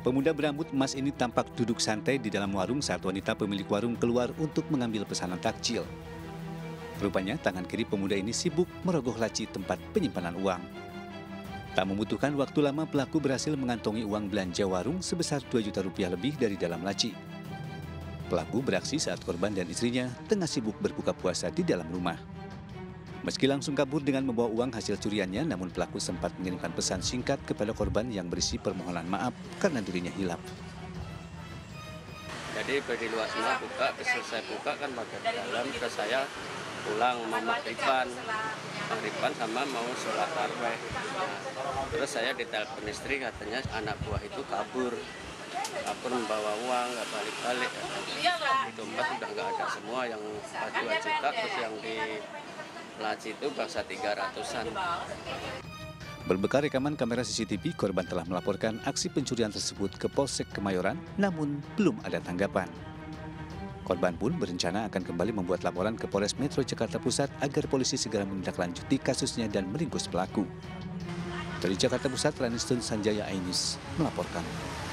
Pemuda berambut emas ini tampak duduk santai di dalam warung saat wanita pemilik warung keluar untuk mengambil pesanan takjil. Rupanya tangan kiri pemuda ini sibuk merogoh laci tempat penyimpanan uang. Tak membutuhkan waktu lama pelaku berhasil mengantongi uang belanja warung sebesar 2 juta rupiah lebih dari dalam laci. Pelaku beraksi saat korban dan istrinya tengah sibuk berbuka puasa di dalam rumah. Meski langsung kabur dengan membawa uang hasil curiannya, namun pelaku sempat mengirimkan pesan singkat kepada korban yang berisi permohonan maaf karena dirinya hilaf. Jadi bagi luasnya buka, selesai buka kan pakai dalam ke saya pulang mau maghriban sama mau sholat tarawih. Terus saya ditelepon istri katanya anak buah itu kabur membawa uang nggak balik-balik. Di dompet udah nggak ada semua yang 2 juta terus yang di laci itu bahasa 300-an. Berbekal rekaman kamera CCTV, korban telah melaporkan aksi pencurian tersebut ke Polsek Kemayoran, namun belum ada tanggapan. Korban pun berencana akan kembali membuat laporan ke Polres Metro Jakarta Pusat agar polisi segera menindaklanjuti kasusnya dan meringkus pelaku. Dari Jakarta Pusat, Raniston Sanjaya Ainis melaporkan.